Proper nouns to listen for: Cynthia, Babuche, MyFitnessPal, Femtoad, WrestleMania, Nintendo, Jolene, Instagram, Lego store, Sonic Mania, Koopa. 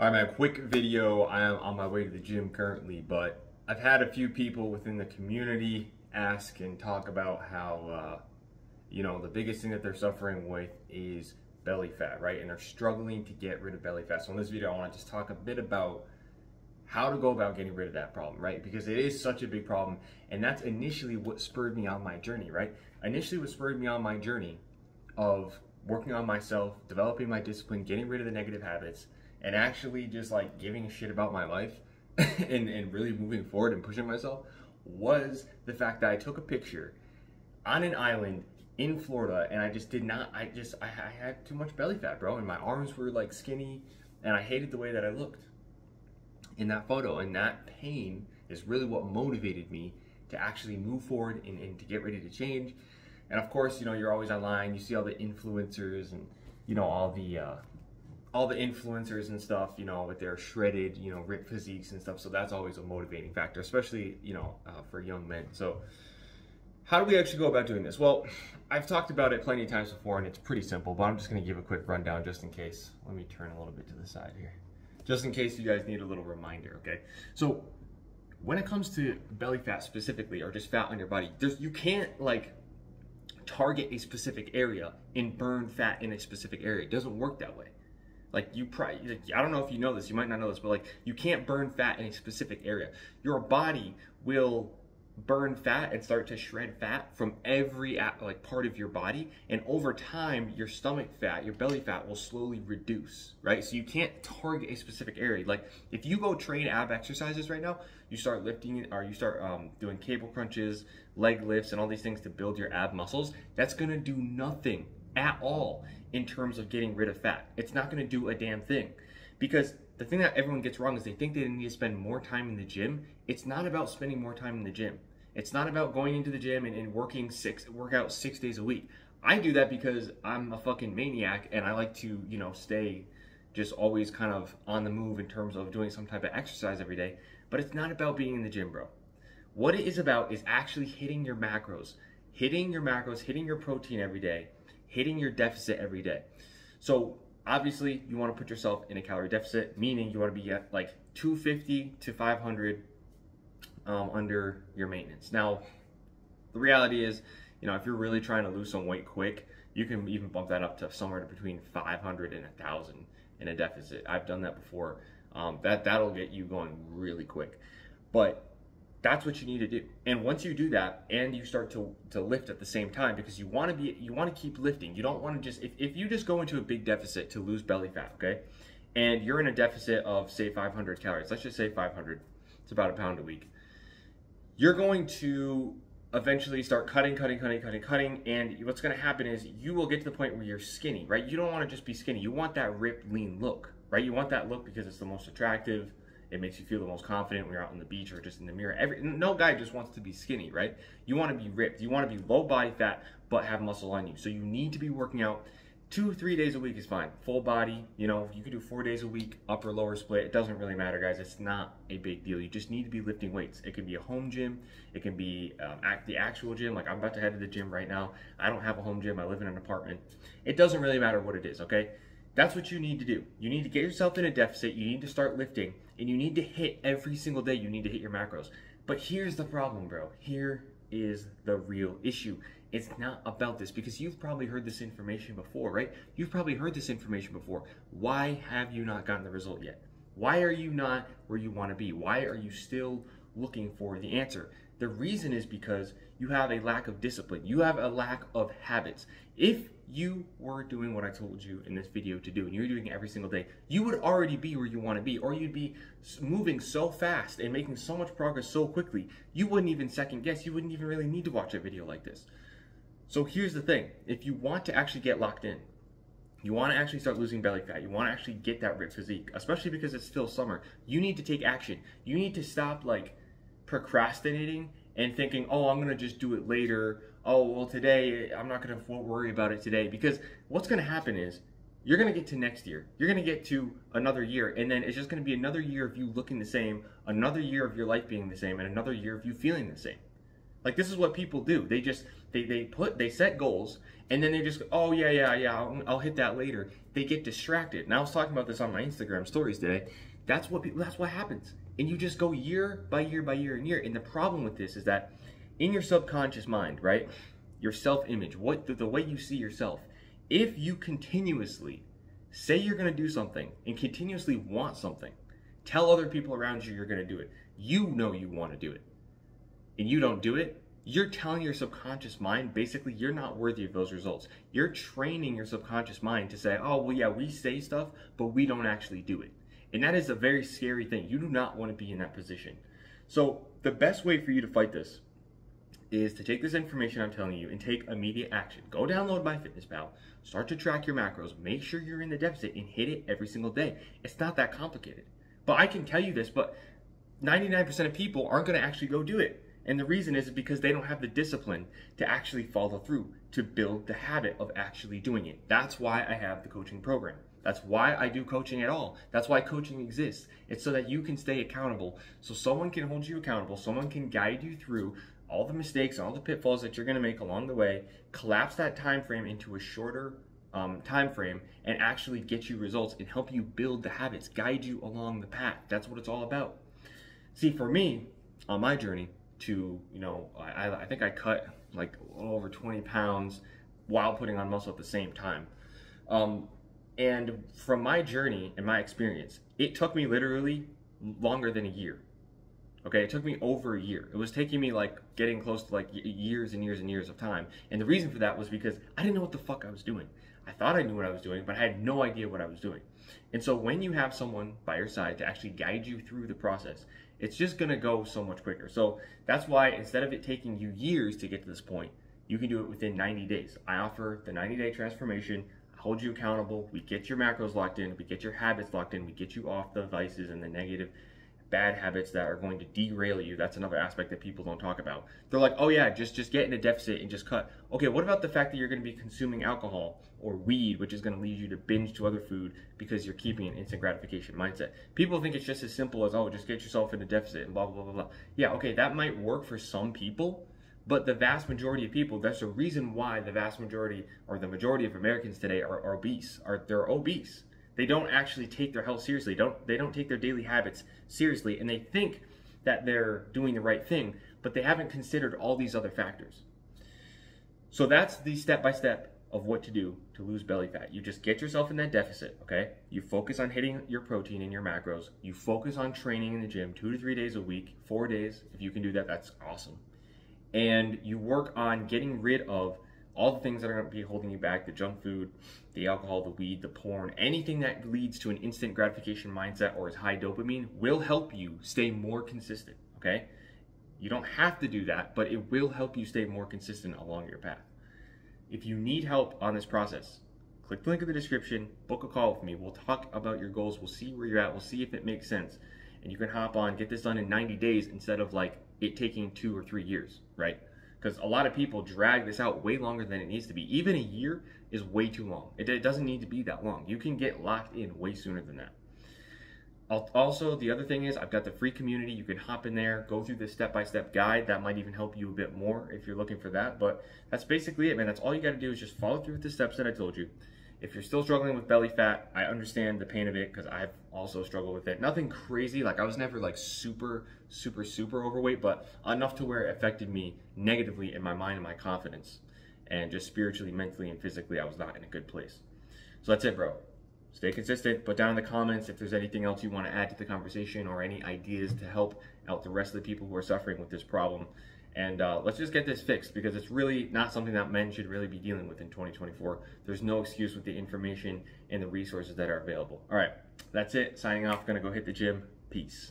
All right, man, quick video. I am on my way to the gym currently, but I've had a few people within the community ask and talk about how, the biggest thing that they're suffering with is belly fat, right? And they're struggling to get rid of belly fat. So in this video, I want to just talk a bit about how to go about getting rid of that problem, right? Because it is such a big problem. And that's initially what spurred me on my journey, right? Initially what spurred me on my journey of working on myself, developing my discipline, getting rid of the negative habits, and actually just like giving a shit about my life and really moving forward and pushing myself was the fact that I took a picture on an island in Florida and I just did not, I had too much belly fat, bro. And my arms were like skinny and I hated the way that I looked in that photo, and that pain is really what motivated me to actually move forward and to get ready to change. And of course, you're always online, you see all the influencers and all the influencers and stuff, with their shredded, ripped physiques and stuff. So that's always a motivating factor, especially, for young men. So how do we actually go about doing this? Well, I've talked about it plenty of times before and it's pretty simple, but I'm just gonna give a quick rundown just in case. Let me turn a little bit to the side here. Just in case you guys need a little reminder, okay? So when it comes to belly fat specifically, or just fat on your body, you can't like target a specific area and burn fat in a specific area. It doesn't work that way. Like you probably, I don't know if you know this, you might not know this, but like you can't burn fat in a specific area. Your body will burn fat and start to shred fat from every part of your body. And over time, your stomach fat, your belly fat will slowly reduce, right? So you can't target a specific area. Like if you go train ab exercises right now, you start lifting or you start doing cable crunches, leg lifts, and all these things to build your ab muscles, that's gonna do nothing at all in terms of getting rid of fat. It's not gonna do a damn thing, because the thing that everyone gets wrong is they think they need to spend more time in the gym. It's not about spending more time in the gym. It's not about going into the gym and working work out 6 days a week. I do that because I'm a fucking maniac and I like to, stay just always kind of on the move in terms of doing some type of exercise every day, but it's not about being in the gym, bro. What it is about is actually hitting your macros, hitting your protein every day, hitting your deficit every day. So obviously you want to put yourself in a calorie deficit, meaning you want to be at like 250 to 500 under your maintenance. Now, the reality is, if you're really trying to lose some weight quick, you can even bump that up to somewhere between 500 and 1,000 in a deficit. I've done that before. That'll get you going really quick. But that's what you need to do. And once you do that and you start to lift at the same time, because you want to keep lifting. You don't want to just, if you just go into a big deficit to lose belly fat, okay? And you're in a deficit of say 500 calories. Let's just say 500. It's about a pound a week. You're going to eventually start cutting, and what's going to happen is you will get to the point where you're skinny, right? You don't want to just be skinny. You want that ripped, lean look, right? You want that look because it's the most attractive. It makes you feel the most confident when you're out on the beach or just in the mirror. No guy just wants to be skinny, right? You want to be ripped. You want to be low body fat, but have muscle on you. So you need to be working out 2-3 days a week is fine. Full body, you can do 4 days a week, upper, lower split. It doesn't really matter, guys. It's not a big deal. You just need to be lifting weights. It could be a home gym. It can be the actual gym. Like I'm about to head to the gym right now. I don't have a home gym. I live in an apartment. It doesn't really matter what it is, okay? That's what you need to do. You need to get yourself in a deficit. You need to start lifting, and you need to hit every single day. You need to hit your macros. But here's the problem, bro. Here is the real issue. It's not about this, because you've probably heard this information before, right? You've probably heard this information before. Why have you not gotten the result yet? Why are you not where you want to be? Why are you still looking for the answer? The reason is because you have a lack of discipline. You have a lack of habits. If you were doing what I told you in this video to do, and you're doing it every single day, you would already be where you want to be, or you'd be moving so fast and making so much progress so quickly, you wouldn't even second guess. You wouldn't even really need to watch a video like this. So here's the thing. If you want to actually get locked in, you want to actually start losing belly fat, you want to actually get that ripped physique, especially because it's still summer, you need to take action. You need to stop like procrastinating and thinking, oh, I'm going to just do it later. Oh, well, today, I'm not going to worry about it today. Because what's going to happen is you're going to get to next year. You're going to get to another year. And then it's just going to be another year of you looking the same, another year of your life being the same, and another year of you feeling the same. Like, this is what people do. They just, they set goals, and then they just, oh yeah, I'll hit that later. They get distracted. And I was talking about this on my Instagram stories today. That's what people, that's what happens. And you just go year by year by year and year. And the problem with this is that in your subconscious mind, right, your self-image, what the way you see yourself, if you continuously say you're gonna do something and continuously want something, tell other people around you you're gonna do it. You know you wanna do it, and you don't do it, you're telling your subconscious mind, basically, you're not worthy of those results. You're training your subconscious mind to say, oh, well, yeah, we say stuff, but we don't actually do it. And that is a very scary thing. You do not want to be in that position. So the best way for you to fight this is to take this information I'm telling you and take immediate action. Go download MyFitnessPal, start to track your macros, make sure you're in the deficit, and hit it every single day. It's not that complicated. But I can tell you this, but 99% of people aren't going to actually go do it. And the reason is because they don't have the discipline to actually follow through, to build the habit of actually doing it. That's why I have the coaching program. That's why I do coaching at all. That's why coaching exists. It's so that you can stay accountable, so someone can hold you accountable, someone can guide you through all the mistakes and all the pitfalls that you're gonna make along the way, collapse that time frame into a shorter time frame, and actually get you results and help you build the habits, guide you along the path. That's what it's all about. See, for me, on my journey, to, you know, I think I cut like a little over 20 pounds while putting on muscle at the same time. And from my journey and my experience, it took me literally longer than a year. Okay, it took me over a year. It was taking me like getting close to like years and years and years of time. And the reason for that was because I didn't know what the fuck I was doing. I thought I knew what I was doing, but I had no idea what I was doing. And so when you have someone by your side to actually guide you through the process, it's just gonna go so much quicker. So that's why, instead of it taking you years to get to this point, you can do it within 90 days. I offer the 90-day transformation. I hold you accountable. We get your macros locked in. We get your habits locked in. We get you off the vices and the negative bad habits that are going to derail you. That's another aspect that people don't talk about. They're like, oh yeah, just get in a deficit and just cut. Okay, what about the fact that you're gonna be consuming alcohol or weed, which is gonna lead you to binge to other food because you're keeping an instant gratification mindset? People think it's just as simple as, oh, just get yourself in a deficit and blah, blah, blah, blah. Yeah, okay, that might work for some people, but the vast majority of people, that's the reason why the vast majority, or the majority of Americans today are obese, they're obese. They don't actually take their health seriously. They don't take their daily habits seriously, and they think that they're doing the right thing, but they haven't considered all these other factors. So that's the step-by-step of what to do to lose belly fat. You just get yourself in that deficit, okay? You focus on hitting your protein and your macros. You focus on training in the gym 2 to 3 days a week, 4 days. If you can do that, that's awesome. And you work on getting rid of all the things that are going to be holding you back, the junk food, the alcohol, the weed, the porn, anything that leads to an instant gratification mindset or is high dopamine will help you stay more consistent, okay? You don't have to do that, but it will help you stay more consistent along your path. If you need help on this process, click the link in the description, book a call with me. We'll talk about your goals. We'll see where you're at. We'll see if it makes sense. And you can hop on, get this done in 90 days instead of like it taking 2 or 3 years, right? Because a lot of people drag this out way longer than it needs to be. Even a year is way too long. It doesn't need to be that long. You can get locked in way sooner than that. Also, the other thing is I've got the free community. You can hop in there, go through this step-by-step guide. That might even help you a bit more if you're looking for that. But that's basically it, man. That's all you got to do is just follow through with the steps that I told you. If you're still struggling with belly fat, I understand the pain of it because I've also struggled with it. Nothing crazy, like I was never like super overweight, but enough to where it affected me negatively in my mind and my confidence. And just spiritually, mentally, and physically, I was not in a good place. So that's it, bro. Stay consistent. Put down in the comments if there's anything else you want to add to the conversation or any ideas to help out the rest of the people who are suffering with this problem. And let's just get this fixed, because it's really not something that men should really be dealing with in 2024. There's no excuse with the information and the resources that are available. All right, that's it. Signing off. Gonna go hit the gym. Peace.